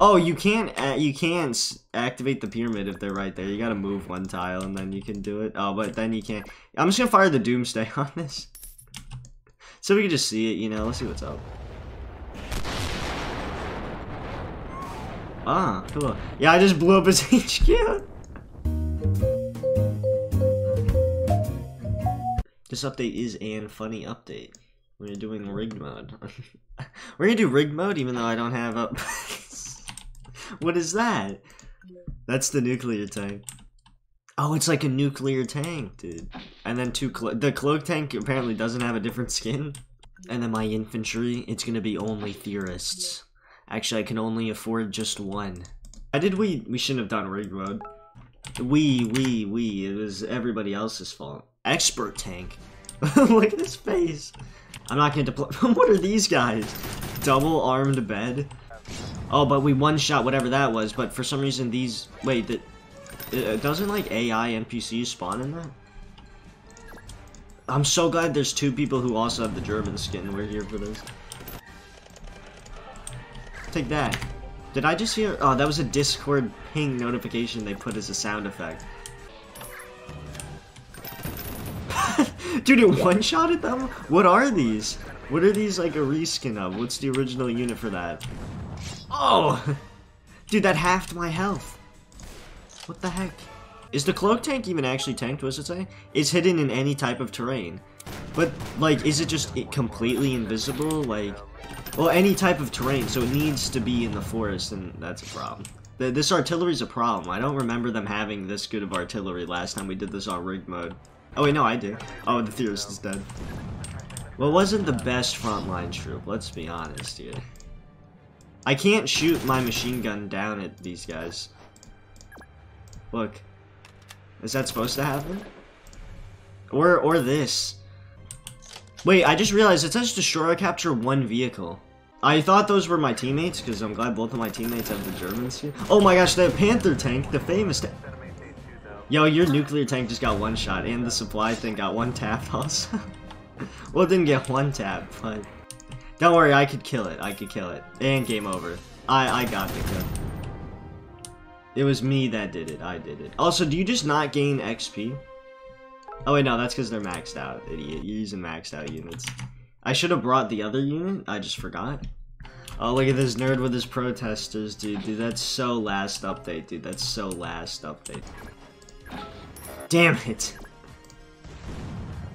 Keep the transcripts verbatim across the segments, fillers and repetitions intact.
Oh, you can't uh, you can activate the pyramid if they're right there. You gotta move one tile and then you can do it. Oh, but then you can't. I'm just gonna fire the Doomsday on this, so we can just see it. You know, let's see what's up. Ah, cool. Yeah, I just blew up his H Q. This update is an funny update. We're doing rigged mode. We're gonna do rigged mode even though I don't have up. What is that? That's the nuclear tank. Oh, it's like a nuclear tank, dude. And then two clo the cloak tank apparently doesn't have a different skin. And then my infantry, it's gonna be only theorists. Actually, I can only afford just one. Why did we- we shouldn't have done rigged mode. We, we, we. It was everybody else's fault. Expert tank. Look at his face. I'm not gonna deploy. What are these guys? Double armed bed. Oh, but we one shot whatever that was. But for some reason, these. Wait, that uh, doesn't like A I N P Cs spawn in that? I'm so glad there's two people who also have the German skin. We're here for this. Take that. Did I just hear? Oh, that was a Discord ping notification they put as a sound effect. Dude, it one-shotted them? What are these? What are these like a reskin of? What's the original unit for that? Oh! Dude, that halved my health. What the heck? Is the cloak tank even actually tanked, what does it say? It's hidden in any type of terrain. But, like, is it just it completely invisible? Like, well, any type of terrain, so it needs to be in the forest, and that's a problem. The, this artillery's a problem. I don't remember them having this good of artillery last time we did this on rigged mode. Oh wait, no, I do. Oh, the theorist is dead. Well, it wasn't the best frontline troop, let's be honest here. I can't shoot my machine gun down at these guys. Look. Is that supposed to happen? Or, or this. Wait, I just realized it says destroy or capture one vehicle. I thought those were my teammates, because I'm glad both of my teammates have the Germans here. Oh my gosh, that Panther tank, the famous tank. Yo, your nuclear tank just got one shot, and the supply thing got one tap also. Well, it didn't get one tap, but... Don't worry, I could kill it. I could kill it. And game over. I, I got the kill. It was me that did it. I did it. Also, do you just not gain X P? Oh, wait, no, that's because they're maxed out, idiot. You're using maxed out units. I should have brought the other unit. I just forgot. Oh, look at this nerd with his protesters, dude. Dude, that's so last update, dude. That's so last update. Damn it!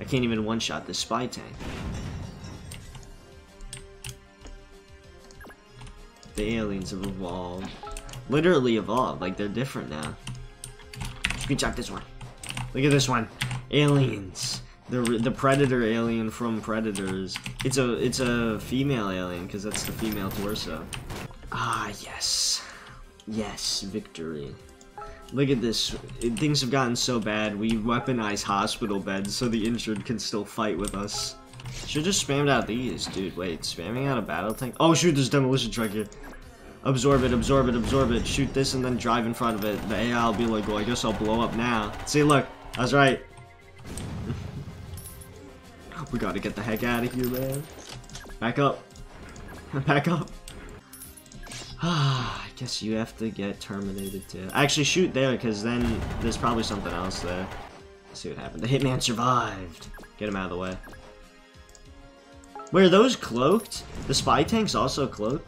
I can't even one-shot this spy tank. The aliens have evolved. Literally evolved, like they're different now. Screen check this one. Look at this one. Aliens. The, the predator alien from Predators. It's a, it's a female alien, because that's the female torso. Ah, yes. Yes, victory. Look at this. Things have gotten so bad, we weaponize hospital beds so the injured can still fight with us. Should've just spammed out these, dude. Wait, spamming out a battle tank? Oh shoot, there's a demolition truck here. Absorb it, absorb it, absorb it. Shoot this and then drive in front of it. The A I will be like, well, I guess I'll blow up now. See, look. I was right. We gotta get the heck out of here, man. Back up. Back up. Ah, I guess you have to get terminated too. Actually, shoot there, because then there's probably something else there. Let's see what happened. The hitman survived. Get him out of the way. Wait, are those cloaked? The spy tank's also cloaked?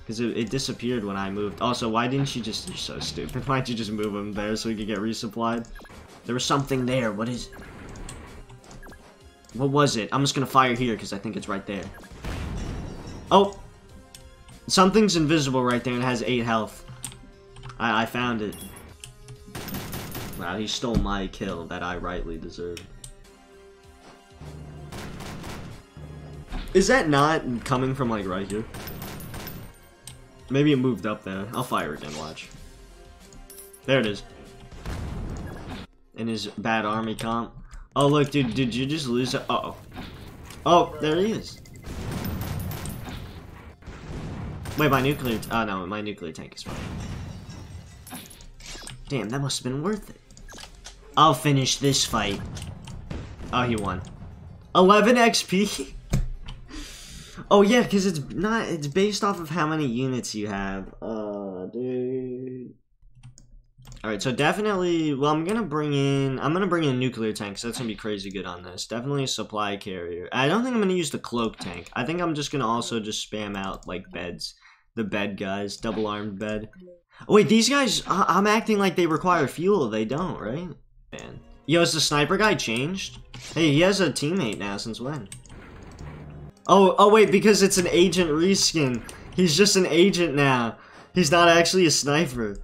Because it, it disappeared when I moved. Also, why didn't you just... You're so stupid. Why'd you just move him there so he could get resupplied? There was something there. What is... What was it? I'm just going to fire here, because I think it's right there. Oh! Something's invisible right there and has eight health. I, I found it. Wow, he stole my kill that I rightly deserved. Is that not coming from, like, right here? Maybe it moved up there. I'll fire again, watch. There it is. In his bad army comp. Oh, look, dude, did you just lose it? Uh-oh. Oh, there he is. Wait, my nuclear... Oh, no, my nuclear tank is fine. Damn, that must have been worth it. I'll finish this fight. Oh, he won. eleven X P? Oh, yeah, because it's not... It's based off of how many units you have. Oh. Uh, dude. Alright, so definitely, well, I'm gonna bring in, I'm gonna bring in a nuclear tank, because that's gonna be crazy good on this. Definitely a supply carrier. I don't think I'm gonna use the cloak tank. I think I'm just gonna also just spam out, like, beds. The bed guys, double armed bed. Oh, wait, these guys, I I'm acting like they require fuel. They don't, right? Man. Yo, is the sniper guy changed? Hey, he has a teammate now, since when? Oh, oh wait, because it's an agent reskin. He's just an agent now. He's not actually a sniper.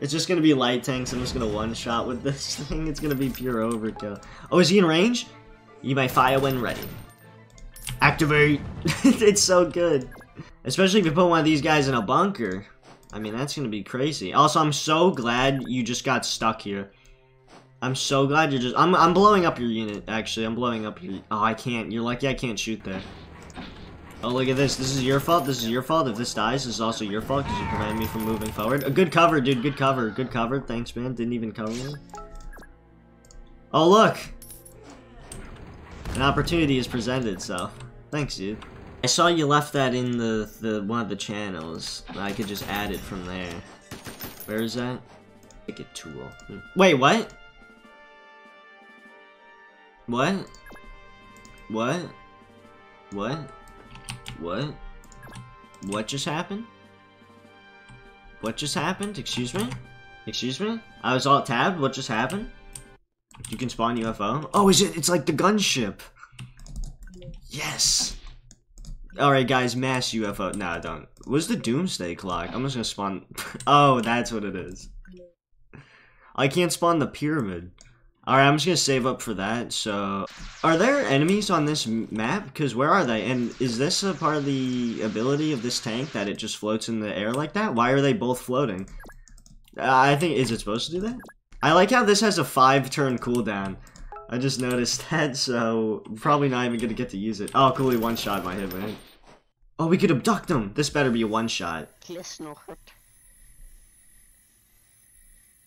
It's just gonna be light tanks. I'm just gonna one-shot with this thing. It's gonna be pure overkill. Oh, is he in range? You may fire when ready. Activate! It's so good. Especially if you put one of these guys in a bunker. I mean, that's gonna be crazy. Also, I'm so glad you just got stuck here. I'm so glad you're just- I'm, I'm blowing up your unit, actually. I'm blowing up your- Oh, I can't. You're lucky I can't shoot there. Oh, look at this. This is your fault. This is your fault. If this dies, this is also your fault because you prevented me from moving forward. A good cover, dude. Good cover. Good cover. Thanks, man. Didn't even cover me. Oh, look. An opportunity is presented, so. Thanks, dude. I saw you left that in the, the one of the channels. I could just add it from there. Where is that? Ticket tool. Wait, what? What? What? What? What? What just happened? What just happened? Excuse me? Excuse me? I was all tabbed? What just happened? You can spawn U F O? Oh, is it? It's like the gunship. Yes! Alright, guys, mass U F O. Nah, don't. What's the doomsday clock? I'm just gonna spawn... Oh, that's what it is. I can't spawn the pyramid. Alright, I'm just gonna save up for that, so... Are there enemies on this map? Because where are they? And is this a part of the ability of this tank that it just floats in the air like that? Why are they both floating? Uh, I think... Is it supposed to do that? I like how this has a five turn cooldown. I just noticed that, so... Probably not even gonna get to use it. Oh, cool, he one-shot my hitman. Oh, we could abduct him! This better be a one-shot.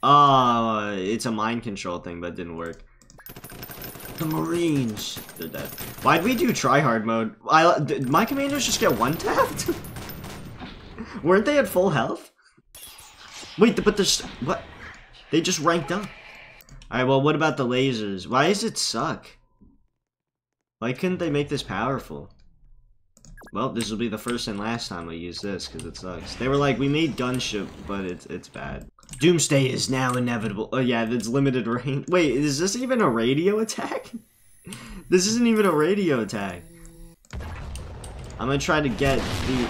Oh, it's a mind control thing, but it didn't work. The Marines! They're dead. Why'd we do tryhard mode? I, did my commandos just get one-tapped? Weren't they at full health? Wait, but there's... What? They just ranked up. Alright, well, what about the lasers? Why does it suck? Why couldn't they make this powerful? Well, this will be the first and last time we use this, because it sucks. They were like, we made gunship, but it's it's bad. Doomsday is now inevitable. Oh yeah, that's limited range. Wait, is this even a radio attack? This isn't even a radio attack. I'm gonna try to get the...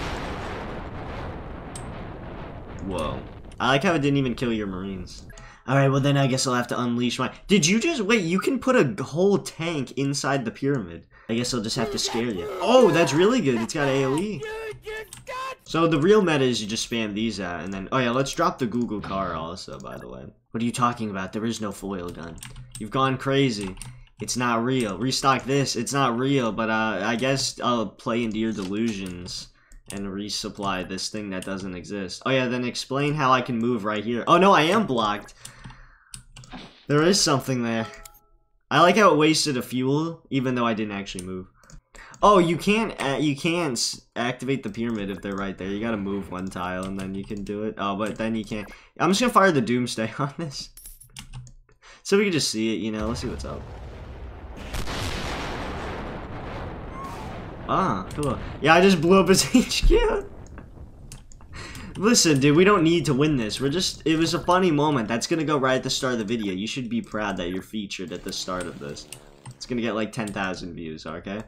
Whoa. I like how it didn't even kill your Marines. Alright, well then I guess I'll have to unleash my- Did you just- Wait, you can put a whole tank inside the pyramid. I guess I'll just have to scare you. Oh, that's really good. It's got AoE. So the real meta is you just spam these out and then- Oh yeah, let's drop the Google car also, by the way. What are you talking about? There is no foil gun. You've gone crazy. It's not real. Restock this. It's not real, but uh, I guess I'll play into your delusions. And resupply this thing that doesn't exist. Oh yeah, then explain how I can move right here. Oh no, I am blocked. There is something there. I like how it wasted a fuel, even though I didn't actually move. Oh, you can't uh, you can't activate the pyramid if they're right there. You gotta move one tile and then you can do it. Oh, but then you can't. I'm just gonna fire the Doomsday on this. So we can just see it, you know. Let's see what's up. Ah, cool. Yeah, I just blew up his H Q. Listen, dude, we don't need to win this. We're just... It was a funny moment. That's gonna go right at the start of the video. You should be proud that you're featured at the start of this. It's gonna get like ten thousand views, okay?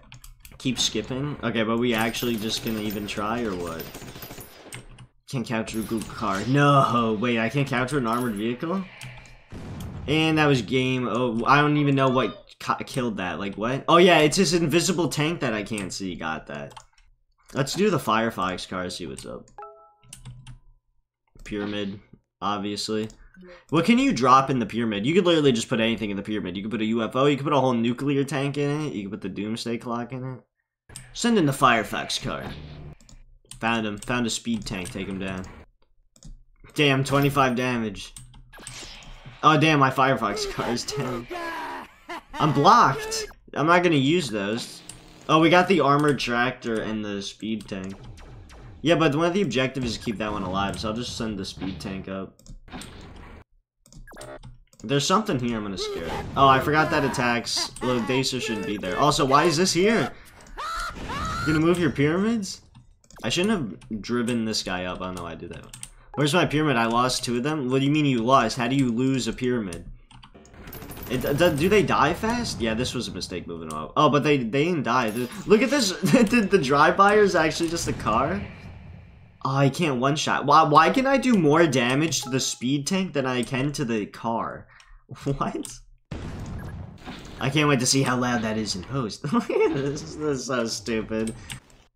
Keep skipping. Okay, but we actually just gonna even try or what? Can't capture a Google car. No, wait, I can't capture an armored vehicle? And that was game. Oh, I don't even know what... Killed that, like what? Oh yeah, it's this invisible tank that I can't see. Got that. Let's do the Firefox car, see what's up. Pyramid, obviously. What can you drop in the pyramid? You could literally just put anything in the pyramid. You could put a U F O, you could put a whole nuclear tank in it, you could put the doomsday clock in it. Send in the Firefox car. Found him, found a speed tank, take him down. Damn, twenty-five damage. Oh damn, my Firefox car is down. I'm blocked! I'm not gonna use those. Oh, we got the armored tractor and the speed tank. Yeah, but one of the objectives is to keep that one alive, so I'll just send the speed tank up. There's something here I'm gonna scare. Oh, I forgot that attacks. Lodacer shouldn't be there. Also, why is this here? You gonna move your pyramids? I shouldn't have driven this guy up. Oh no, I did that one. Where's my pyramid? I lost two of them? What do you mean you lost? How do you lose a pyramid? It, do they die fast? Yeah, this was a mistake moving them up. Oh, but they, they didn't die. Look at this. The, the drive-by is actually just a car. Oh, I can't one-shot. Why, why can I do more damage to the speed tank than I can to the car? What? I can't wait to see how loud that is in post. This is so stupid.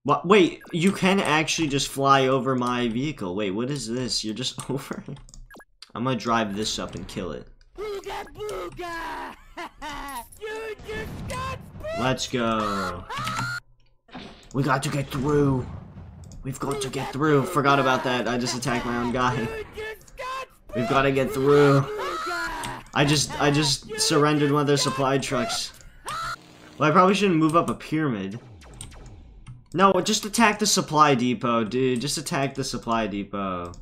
What, wait, you can actually just fly over my vehicle. Wait, what is this? You're just over it? I'm gonna drive this up and kill it. Booga, booga. You just got booga. Let's go. We got to get through. We've got to get through. Forgot about that. I just attacked my own guy. We've got to get through. I just I just surrendered one of their supply trucks. Well, I probably shouldn't move up a pyramid. No, just attack the supply depot, dude. Just attack the supply depot.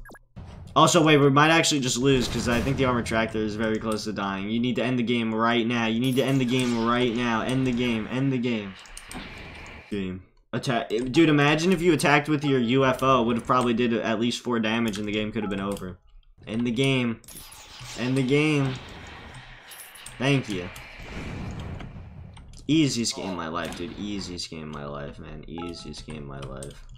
Also, wait, we might actually just lose because I think the armor tractor is very close to dying. You need to end the game right now. You need to end the game right now. End the game. End the game. Game. Attack, dude. Imagine if you attacked with your U F O, would have probably did at least four damage, and the game could have been over. End the game. End the game. Thank you. Easiest game of my life, dude. Easiest game of my life, man. Easiest game of my life.